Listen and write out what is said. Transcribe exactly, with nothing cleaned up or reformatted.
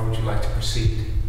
How would you like to proceed?